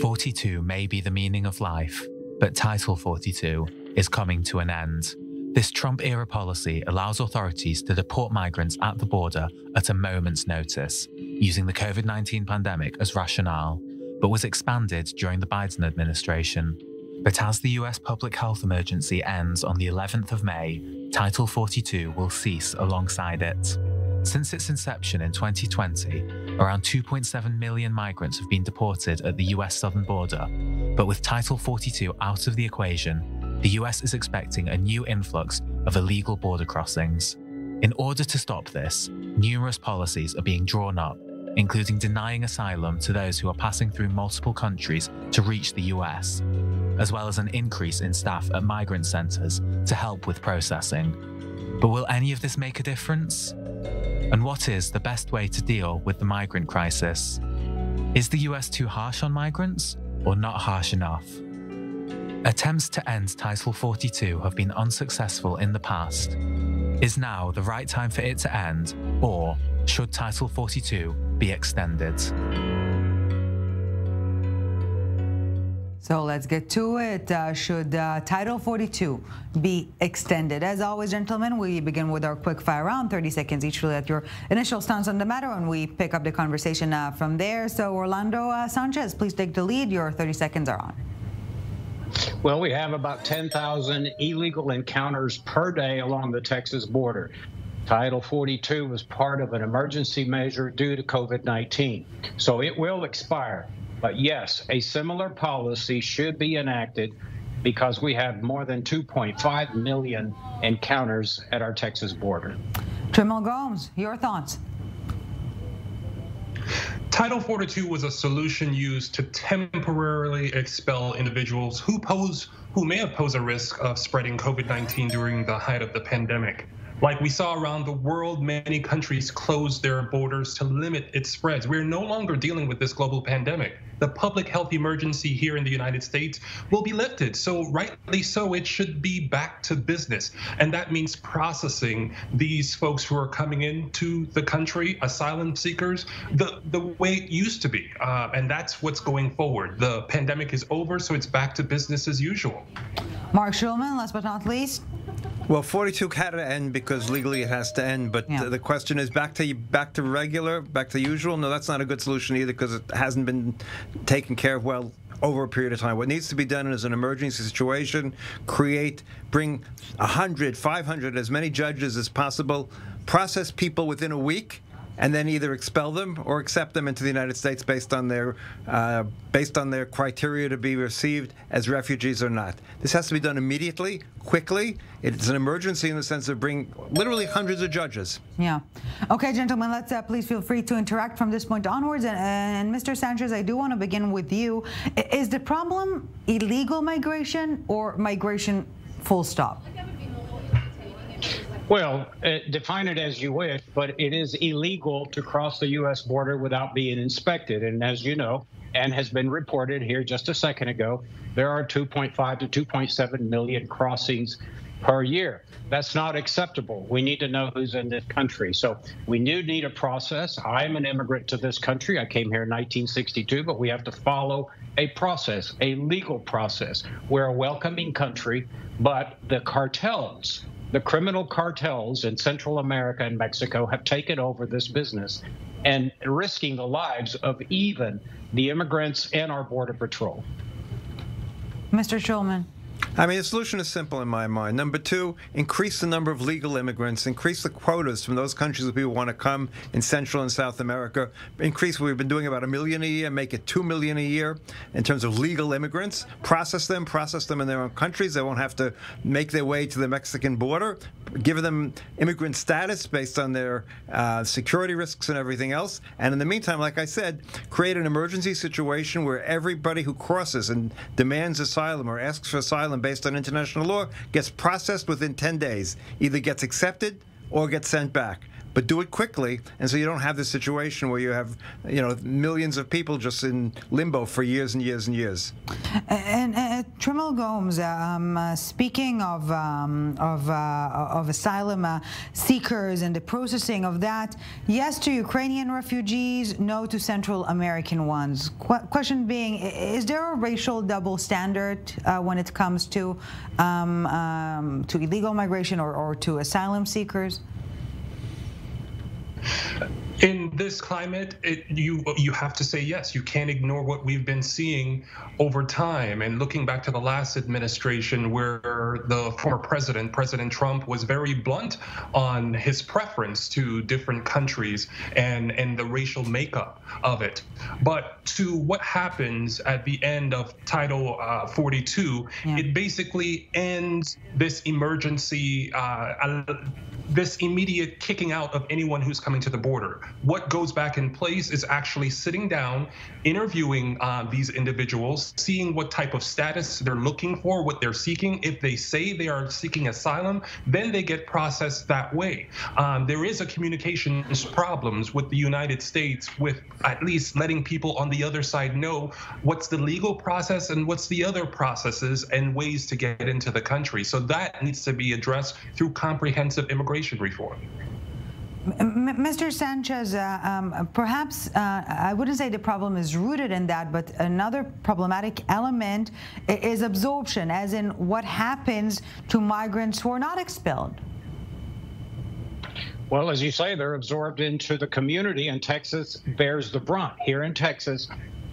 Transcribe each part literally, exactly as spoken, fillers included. forty-two may be the meaning of life, but Title forty-two is coming to an end. This Trump-era policy allows authorities to deport migrants at the border at a moment's notice, using the COVID nineteen pandemic as rationale, but was expanded during the Biden administration. But as the U S public health emergency ends on the eleventh of May, Title forty-two will cease alongside it. Since its inception in twenty twenty, around two point seven million migrants have been deported at the U S southern border, but with Title forty-two out of the equation, the U S is expecting a new influx of illegal border crossings. In order to stop this, numerous policies are being drawn up, including denying asylum to those who are passing through multiple countries to reach the U S, as well as an increase in staff at migrant centers to help with processing. But will any of this make a difference? And what is the best way to deal with the migrant crisis? Is the U S too harsh on migrants, or not harsh enough? Attempts to end Title forty-two have been unsuccessful in the past. Is now the right time for it to end, or should Title forty-two be extended? So let's get to it. Uh, should uh, Title forty-two be extended? As always, gentlemen, we begin with our quick fire round, thirty seconds each to let your initial stance on the matter, and we pick up the conversation uh, from there. So Orlando uh, Sanchez, please take the lead. Your thirty seconds are on. Well, we have about ten thousand illegal encounters per day along the Texas border. Title forty-two was part of an emergency measure due to COVID nineteen, so it will expire. But yes, a similar policy should be enacted because we have more than two point five million encounters at our Texas border. Trimmel Gomes, your thoughts? Title forty-two was a solution used to temporarily expel individuals who pose, who may have posed a risk of spreading COVID nineteen during the height of the pandemic. Like we saw around the world, many countries closed their borders to limit its spreads. We're no longer dealing with this global pandemic. The public health emergency here in the United States will be lifted. So rightly so, it should be back to business. And that means processing these folks who are coming into the country, asylum seekers, the, the way it used to be. Uh, and that's what's going forward. The pandemic is over, so it's back to business as usual. Mark Schulman, last but not least. Well, forty-two had to end because legally it has to end, but yeah. The question is back to back to regular, back to usual. No, that's not a good solution either because it hasn't been taken care of well over a period of time. What needs to be done is an emergency situation, create, bring one hundred, five hundred, as many judges as possible, process people within a week, and then either expel them or accept them into the United States based on their uh, based on their criteria to be received as refugees or not. This has to be done immediately, quickly. It's an emergency in the sense of bringing literally hundreds of judges. Yeah. Okay, gentlemen, let's uh, please feel free to interact from this point onwards. And, and Mister Sanchez, I do want to begin with you. Is the problem illegal migration or migration full stop? Well, uh, define it as you wish, but it is illegal to cross the U S border without being inspected. And as you know, and has been reported here just a second ago, there are two point five to two point seven million crossings per year. That's not acceptable. We need to know who's in this country. So we do need a process. I'm an immigrant to this country. I came here in nineteen sixty-two, but we have to follow a process, a legal process. We're a welcoming country, but the cartels, the criminal cartels in Central America and Mexico have taken over this business and risking the lives of even the immigrants and our Border Patrol. Mister Schulman. I mean, the solution is simple in my mind. Number two, increase the number of legal immigrants, increase the quotas from those countries that people want to come in Central and South America, increase what we've been doing about a million a year, make it two million a year in terms of legal immigrants, process them, process them in their own countries. They won't have to make their way to the Mexican border, give them immigrant status based on their uh, security risks and everything else. And in the meantime, like I said, create an emergency situation where everybody who crosses and demands asylum or asks for asylum based on international law gets processed within ten days, either gets accepted or gets sent back. but do it quickly, and so you don't have this situation where you have, you know, millions of people just in limbo for years and years and years. And uh, Trimmel Gomes, um, uh, speaking of um, of uh, of asylum uh, seekers and the processing of that, yes to Ukrainian refugees, no to Central American ones. Qu question being, is there a racial double standard uh, when it comes to um, um, to illegal migration or, or to asylum seekers? In this climate, it, you you have to say yes. You can't ignore what we've been seeing over time. And looking back to the last administration, where the former president, President Trump, was very blunt on his preference to different countries and, and the racial makeup of it. But to what happens at the end of Title uh, forty-two, yeah. It basically ends this emergency, uh, this immediate kicking out of anyone who's coming to the border. What goes back in place is actually sitting down, interviewing uh, these individuals, seeing what type of status they're looking for, what they're seeking. If they say they are seeking asylum, then they get processed that way. Um, there is a communications problems with the United States, with at least letting people on the other side know what's the legal process and what's the other processes and ways to get into the country. So that needs to be addressed through comprehensive immigration reform. Mister Sanchez, uh, um, perhaps uh, I wouldn't say the problem is rooted in that, but another problematic element is absorption, as in what happens to migrants who are not expelled. Well, as you say, they're absorbed into the community, and Texas bears the brunt. Here in Texas,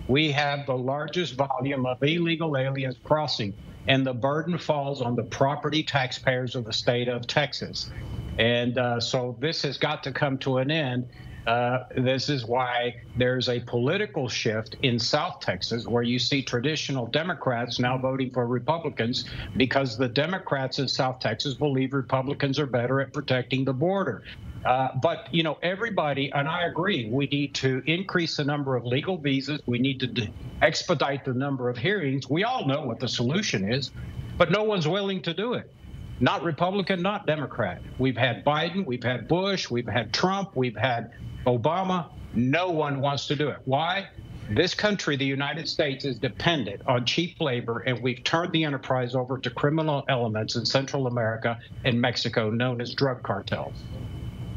we have the largest volume of illegal aliens crossing, and the burden falls on the property taxpayers of the state of Texas. And uh, so this has got to come to an end. Uh, this is why there's a political shift in South Texas, where you see traditional Democrats now voting for Republicans, because the Democrats in South Texas believe Republicans are better at protecting the border. Uh, but, you know, everybody, and I agree, we need to increase the number of legal visas. We need to expedite the number of hearings. We all know what the solution is, but no one's willing to do it. Not Republican, not Democrat. We've had Biden, we've had Bush, we've had Trump, we've had Obama. No one wants to do it. Why? This country, the United States, is dependent on cheap labor, and we've turned the enterprise over to criminal elements in Central America and Mexico known as drug cartels.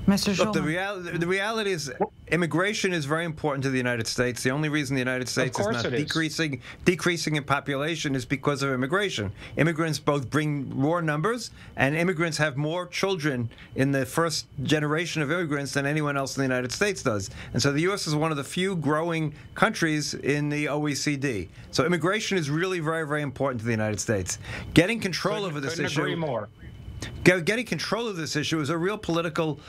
Mister Schulman. Look, the, real, the reality is immigration is very important to the United States. The only reason the United States is not decreasing, decreasing in population is because of immigration. Immigrants both bring raw numbers, and immigrants have more children in the first generation of immigrants than anyone else in the United States does. And so the U S is one of the few growing countries in the O E C D. So immigration is really very, very important to the United States. Getting control over this issue— Couldn't agree more. Getting control of this issue is a real political,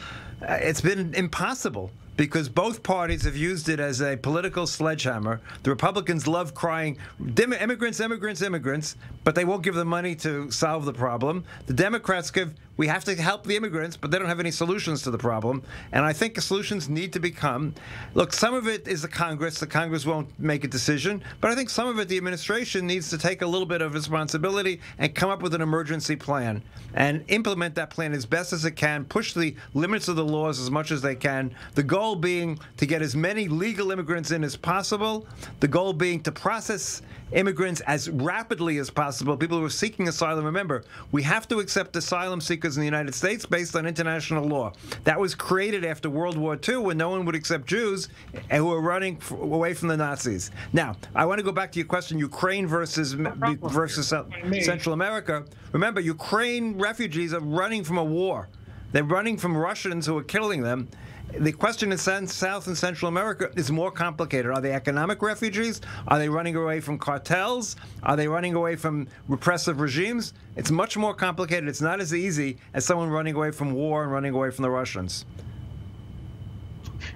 uh, it's been impossible, because both parties have used it as a political sledgehammer. The Republicans love crying, immigrants, immigrants, immigrants, but they won't give the money to solve the problem. The Democrats give, we have to help the immigrants, but they don't have any solutions to the problem. And I think the solutions need to become, look, some of it is the Congress. The Congress won't make a decision, but I think some of it the administration needs to take a little bit of responsibility and come up with an emergency plan and implement that plan as best as it can, push the limits of the laws as much as they can. The goal being to get as many legal immigrants in as possible, the goal being to process immigrants as rapidly as possible, people who are seeking asylum. Remember, we have to accept asylum seekers in the United States based on international law. That was created after World War Two, when no one would accept Jews who were running away from the Nazis. Now, I want to go back to your question, Ukraine versus, versus Central America. Remember, Ukraine refugees are running from a war. They're running from Russians who are killing them. The question in South and Central America is more complicated. Are they economic refugees? Are they running away from cartels? Are they running away from repressive regimes? It's much more complicated. It's not as easy as someone running away from war and running away from the Russians.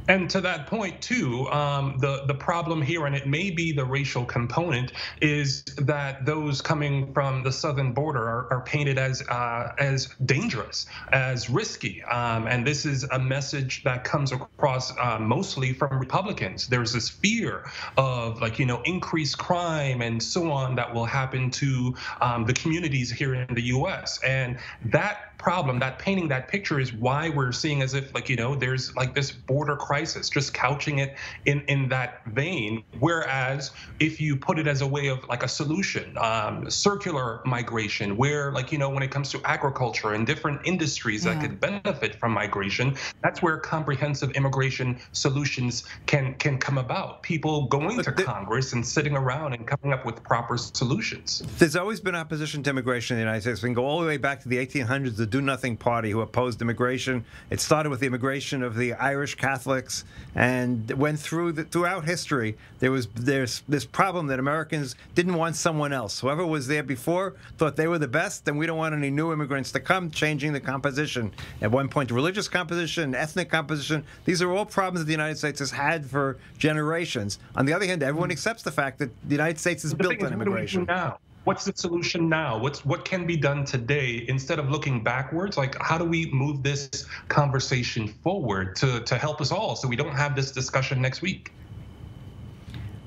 And to that point, too, um, the, the problem here, and it may be the racial component, is that those coming from the southern border are, are painted as uh, as dangerous, as risky. Um, and this is a message that comes across uh, mostly from Republicans. There's this fear of, like, you know, increased crime and so on that will happen to um, the communities here in the U S. And that problem, not painting that picture, is why we're seeing as if, like, you know, there's like this border crisis, just couching it in, in that vein. Whereas if you put it as a way of like a solution, um, circular migration, where, like, you know, when it comes to agriculture and different industries yeah. that could benefit from migration, that's where comprehensive immigration solutions can, can come about. People going but to the, Congress and sitting around and coming up with proper solutions. There's always been opposition to immigration in the United States. We can go all the way back to the eighteen hundreds, the Do Nothing Party, who opposed immigration. It started with the immigration of the Irish Catholics and went through the, throughout history. There was there's this problem that Americans didn't want someone else. Whoever was there before thought they were the best, and we don't want any new immigrants to come, changing the composition. At one point, the religious composition, ethnic composition. These are all problems that the United States has had for generations. On the other hand, everyone accepts the fact that the United States is built on immigration. What's the solution now? What's what can be done today instead of looking backwards? Like, how do we move this conversation forward to, to help us all so we don't have this discussion next week?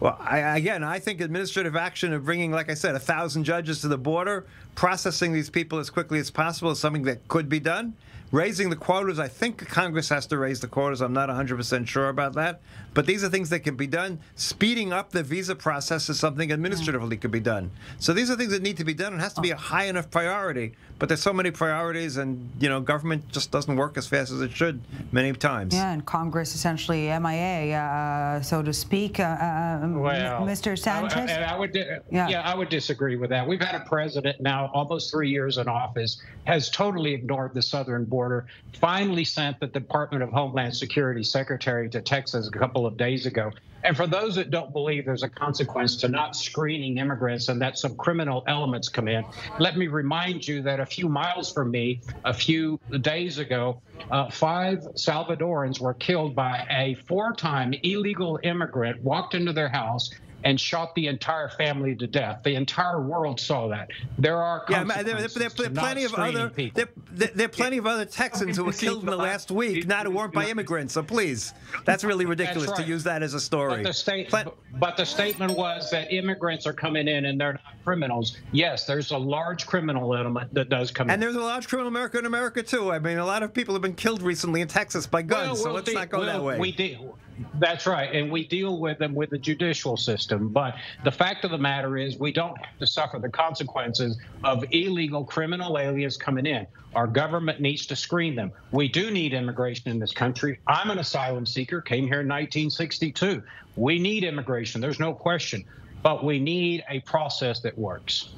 Well, I, again, I think administrative action of bringing, like I said, a thousand judges to the border, processing these people as quickly as possible is something that could be done. Raising the quotas, I think Congress has to raise the quotas. I'm not one hundred percent sure about that. But these are things that can be done. Speeding up the visa process is something administratively could be done. So these are things that need to be done. It has to be a high enough priority. But there's so many priorities, and, you know, government just doesn't work as fast as it should many times. Yeah, and Congress essentially M I A, uh, so to speak. Uh, well, Mister Sanchez? I, I, I would, yeah. yeah, I would disagree with that. We've had a president now almost three years in office, has totally ignored the southern border. Order, finally sent the Department of Homeland Security Secretary to Texas a couple of days ago. And for those that don't believe there's a consequence to not screening immigrants and that some criminal elements come in, let me remind you that a few miles from me, a few days ago, uh, five Salvadorans were killed by a four-time illegal immigrant, walked into their house and shot the entire family to death. The entire world saw that. There are consequences yeah, there, there, there, there to plenty not of other people. There, there are plenty of other Texans who were killed in the last week, not who weren't by immigrants. So please, that's really ridiculous that's right. to use that as a story. But the, state, but, but the statement was that immigrants are coming in and they're not criminals. Yes, there's a large criminal element that does come and in. And there's a large criminal America in America, too. I mean, a lot of people have been killed recently in Texas by guns, well, so we'll let's de- not go we'll, that way. We do. That's right, and we deal with them with the judicial system. But the fact of the matter is we don't have to suffer the consequences of illegal criminal aliens coming in. Our government needs to screen them. We do need immigration in this country. I'm an asylum seeker, came here in nineteen sixty-two. We need immigration, there's no question. But we need a process that works.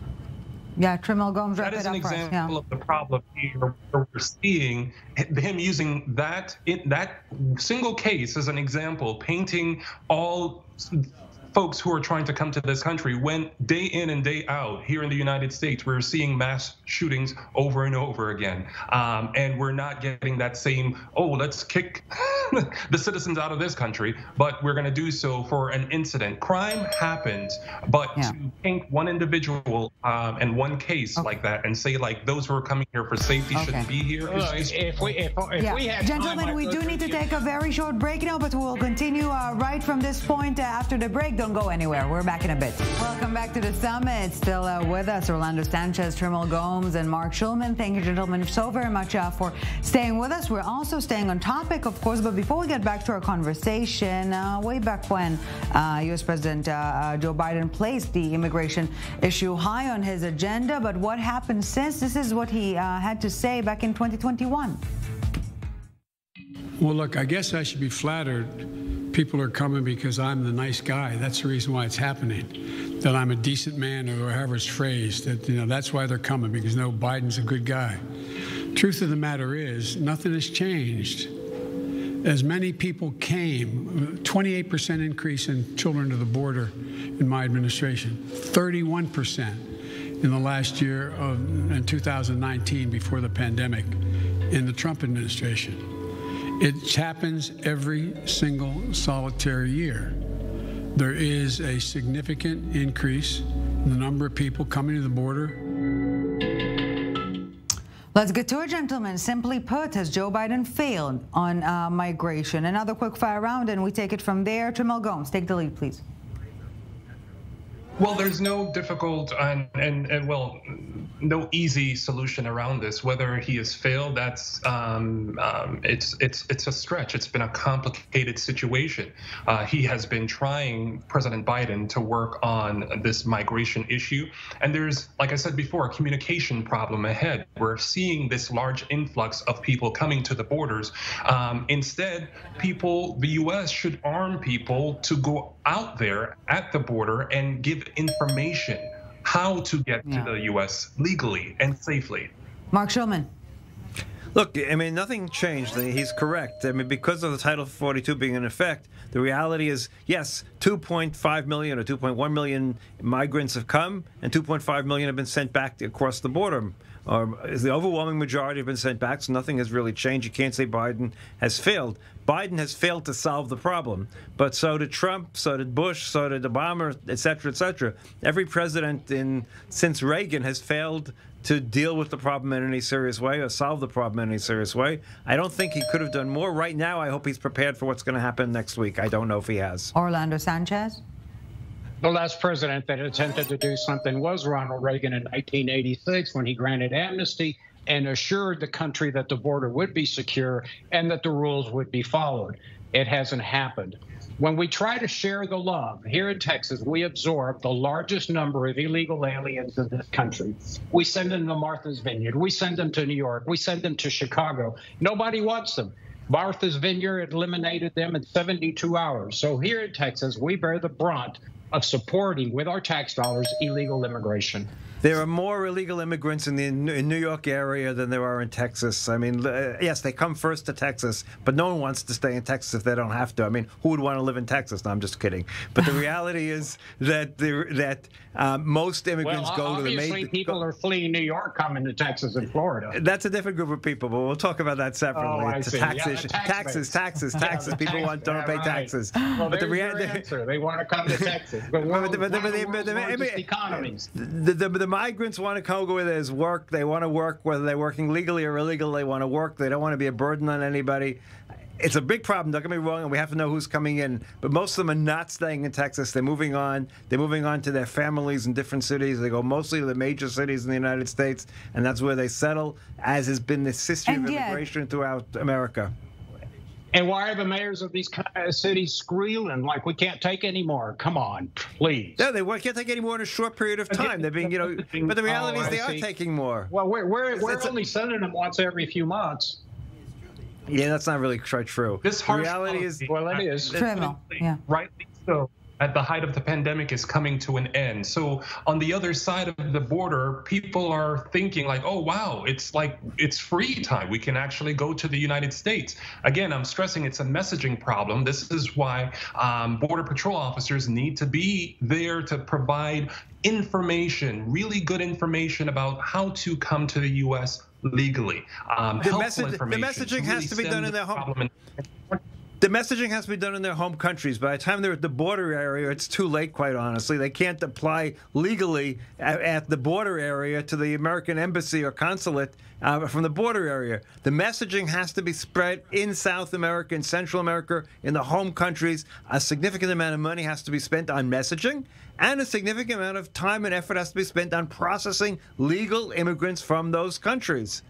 Yeah, Trimmel Gomes. That is an example yeah. of the problem here. We're seeing him using that in that single case as an example, painting all folks who are trying to come to this country, when day in and day out here in the United States, we're seeing mass shootings over and over again. Um, and we're not getting that same, oh, let's kick the citizens out of this country, but we're going to do so for an incident. Crime happens, but yeah. to paint one individual um, and one case okay. like that and say, like, those who are coming here for safety okay. shouldn't be here. Well, if, if we, if, if yeah. we had Gentlemen, time, we do need to take a very short break now, but we'll continue uh, right from this point uh, after the break. Don't go anywhere. We're back in a bit. Welcome back to the summit. Still uh, with us, Orlando Sanchez, Trimmel Gomes, and Mark Schulman. Thank you, gentlemen, so very much uh, for staying with us. We're also staying on topic, of course, but before we get back to our conversation, uh, way back when uh, U S President uh, Joe Biden placed the immigration issue high on his agenda, but what happened since? This is what he uh, had to say back in twenty twenty-one. Well, look, I guess I should be flattered. People are coming because I'm the nice guy. That's the reason why it's happening. That I'm a decent man, or however it's phrased. That, you know, that's why they're coming, because no, Biden's a good guy. Truth of the matter is, nothing has changed. As many people came, twenty-eight percent increase in children to the border in my administration, thirty-one percent in the last year of in two thousand nineteen before the pandemic in the Trump administration. It happens every single solitary year. There is a significant increase in the number of people coming to the border. Let's get to it, gentlemen. Simply put, has Joe Biden failed on uh, migration? Another quick fire round, and we take it from there. Trimmel Gomes, take the lead, please. Well, there's no difficult and, and, and well, no easy solution around this. Whether he has failed, that's um, um, it's it's it's a stretch. It's been a complicated situation. Uh, he has been trying, President Biden, to work on this migration issue, and there's, like I said before, a communication problem ahead. We're seeing this large influx of people coming to the borders. Um, instead, people, the U S should arm people to go out there at the border and give information how to get yeah. to the U S legally and safely. Mark Schulman. Look, I mean, nothing changed. He's correct. I mean, because of the Title forty-two being in effect, the reality is, yes, two point five million or two point one million migrants have come, and two point five million have been sent back across the border. Um, the overwhelming majority have been sent back, so nothing has really changed. You can't say Biden has failed. Biden has failed to solve the problem, but so did Trump, so did Bush, so did Obama, et cetera, et cetera. Every president in since Reagan has failed to deal with the problem in any serious way or solve the problem in any serious way. I don't think he could have done more. Right now, I hope he's prepared for what's going to happen next week. I don't know if he has. Orlando Sanchez? The last president that attempted to do something was Ronald Reagan in nineteen eighty-six, when he granted amnesty and assured the country that the border would be secure and that the rules would be followed. It hasn't happened. When we try to share the love, here in Texas, we absorb the largest number of illegal aliens in this country. We send them to Martha's Vineyard. We send them to New York. We send them to Chicago. Nobody wants them. Martha's Vineyard eliminated them in seventy-two hours. So here in Texas, we bear the brunt of supporting, with our tax dollars, illegal immigration. There are more illegal immigrants in the in New York area than there are in Texas. I mean, yes, they come first to Texas, but no one wants to stay in Texas if they don't have to. I mean, who would want to live in Texas? No, I'm just kidding. But the reality is that the, that uh, most immigrants well, go to the major— Well, obviously people are fleeing New York, coming to Texas and Florida. That's a different group of people, but we'll talk about that separately. Oh, I see. Tax yeah, tax taxes, taxes, taxes, taxes. People tax, want, don't yeah, pay right. taxes. Well, but the reality— They want to come to Texas. But we're, but, but, we're the, but, the, the, the, economies. The, the, the migrants want to go where there's work. They want to work, whether they're working legally or illegally. They want to work. They don't want to be a burden on anybody. It's a big problem, don't get me wrong, and we have to know who's coming in. But most of them are not staying in Texas. They're moving on. They're moving on to their families in different cities. They go mostly to the major cities in the United States, and that's where they settle, as has been the history of immigration throughout America. And why are the mayors of these cities squealing like we can't take any more? Come on, please. No, they can't take any more in a short period of time. They're being, you know, but the reality oh, is they see. are taking more. Well, we're we're, we're only a, sending them once every few months. Yeah, that's not really quite true. This harsh reality is well, it is criminal. Yeah, rightly so. At the height of the pandemic is coming to an end. So on the other side of the border, people are thinking like, oh, wow, it's like it's free time. We can actually go to the United States. Again, I'm stressing it's a messaging problem. This is why um, Border Patrol officers need to be there to provide information, really good information about how to come to the U S legally. Um, the, message, the messaging really has to be done in their home. The messaging has to be done in their home countries. By the time they're at the border area, it's too late, quite honestly. They can't apply legally at, at the border area to the American embassy or consulate uh, from the border area. The messaging has to be spread in South America, in Central America, in the home countries. A significant amount of money has to be spent on messaging, and a significant amount of time and effort has to be spent on processing legal immigrants from those countries.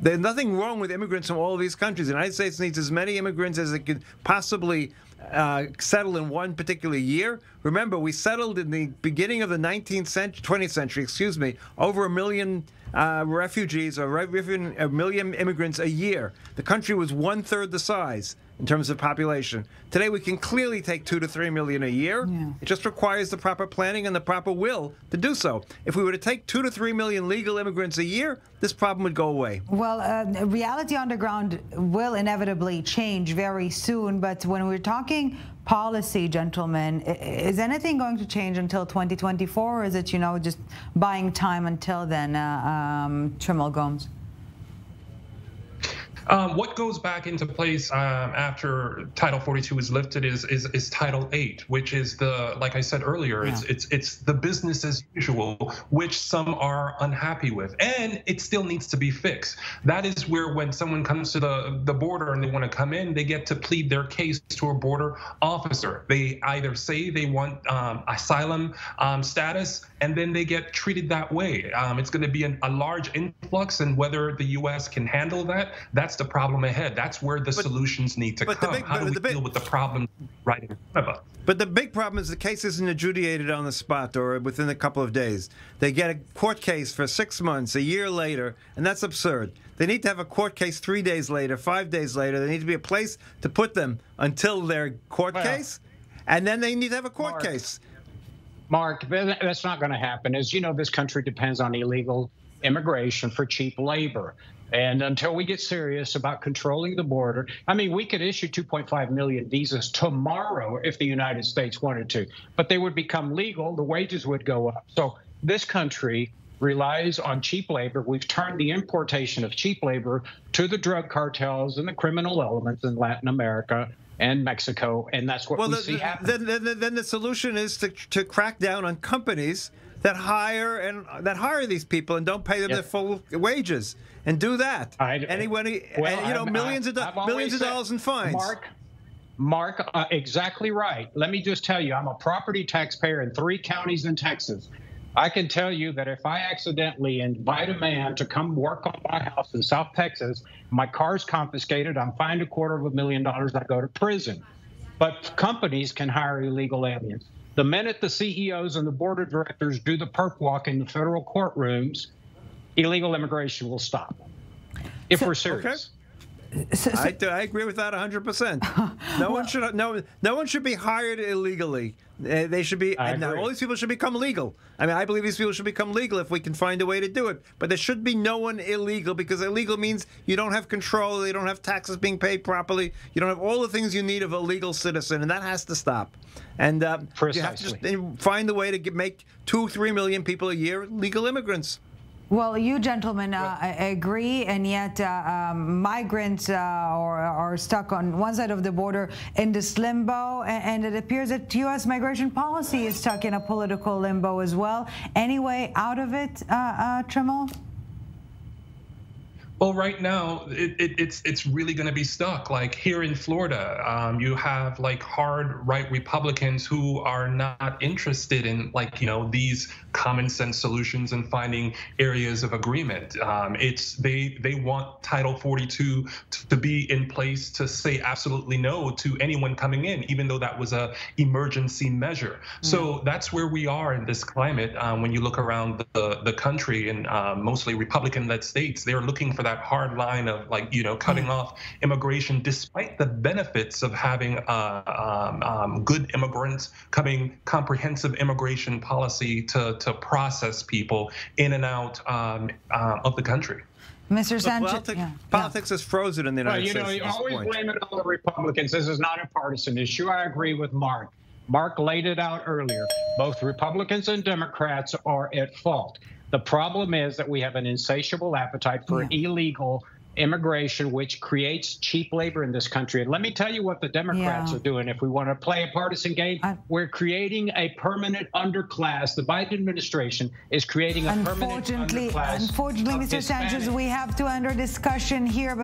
There's nothing wrong with immigrants from all of these countries. The United States needs as many immigrants as it could possibly uh, settle in one particular year. Remember, we settled in the beginning of the nineteenth century, twentieth century, excuse me, over a million uh, refugees or a million immigrants a year. The country was one-third the size in terms of population. Today, we can clearly take two to three million a year. Yeah. It just requires the proper planning and the proper will to do so. If we were to take two to three million legal immigrants a year, this problem would go away. Well, uh, reality on the ground will inevitably change very soon. But when we're talking policy, gentlemen, is anything going to change until twenty twenty-four? Or is it, you know, just buying time until then, uh, um, Trimmel Gomes? Um, what goes back into place um, after Title forty-two is lifted is, is is Title eight, which is the, like I said earlier, yeah. it's it's it's the business as usual, which some are unhappy with, and it still needs to be fixed. That is where when someone comes to the the border and they want to come in, they get to plead their case to a border officer. They either say they want um, asylum um, status, and then they get treated that way. Um, it's going to be an, a large influx, and whether the U S can handle that, that's the problem ahead. That's where the but, solutions need to come. The big, How do we the big, deal with the problem right in front of us? But the big problem is the case isn't adjudicated on the spot or within a couple of days. They get a court case for six months, a year later, and that's absurd. They need to have a court case three days later, five days later. There needs to be a place to put them until their court well, case, and then they need to have a court Mark, case. Mark, that's not going to happen. As you know, this country depends on illegal immigration for cheap labor. And until we get serious about controlling the border, I mean, we could issue two point five million visas tomorrow if the United States wanted to, but they would become legal, the wages would go up. So this country relies on cheap labor. We've turned the importation of cheap labor to the drug cartels and the criminal elements in Latin America and Mexico, and that's what well, we the, see happening. Then, then, then the solution is to, to crack down on companies that hire and that hire these people and don't pay them yep. their full wages, and do that. I, Anybody, well, and, you know, I'm, millions of do millions of said, dollars in fines. Mark, Mark, uh, exactly right. Let me just tell you, I'm a property taxpayer in three counties in Texas. I can tell you that if I accidentally invite a man to come work on my house in South Texas, my car's confiscated. I'm fined a quarter of a million dollars. I go to prison. But companies can hire illegal aliens. The minute the C E Os and the board of directors do the perp walk in the federal courtrooms, illegal immigration will stop, if so, we're serious. Okay. So, so, I, I agree with that one hundred percent. No well, one should no no one should be hired illegally. They should be. And all these people should become legal. I mean, I believe these people should become legal if we can find a way to do it. But there should be no one illegal, because illegal means you don't have control, you don't have taxes being paid properly, you don't have all the things you need of a legal citizen, and that has to stop. And um, you have to just find a way to get, make two, three million people a year legal immigrants. Well, you gentlemen uh, agree, and yet uh, um, migrants uh, are, are stuck on one side of the border in this limbo, and, and it appears that U S migration policy is stuck in a political limbo as well. Any way out of it, uh, uh, Trimmel? Well, right now, it, it, it's it's really going to be stuck. Like here in Florida, um, you have like hard right Republicans who are not interested in like, you know, these common sense solutions and finding areas of agreement. Um, it's they they want Title forty-two to, to be in place to say absolutely no to anyone coming in, even though that was a emergency measure. Mm-hmm. So that's where we are in this climate. Um, when you look around the, the country and uh, mostly Republican-led states, they're looking for that. That hard line of like, you know, cutting off immigration despite the benefits of having uh, um, um, good immigrants coming, comprehensive immigration policy to, to process people in and out um, uh, of the country. Mister Sanchez, politics, yeah. politics yeah. is frozen in the United well, you know, States. You always point. blame it on the Republicans. This is not a partisan issue. I agree with Mark. Mark laid it out earlier. Both Republicans and Democrats are at fault. The problem is that we have an insatiable appetite for yeah. illegal immigration, which creates cheap labor in this country. And let me tell you what the Democrats yeah. are doing. If we want to play a partisan game, I, we're creating a permanent underclass. The Biden administration is creating a permanent underclass. Unfortunately, Mister Sanchez, we have to end our discussion here.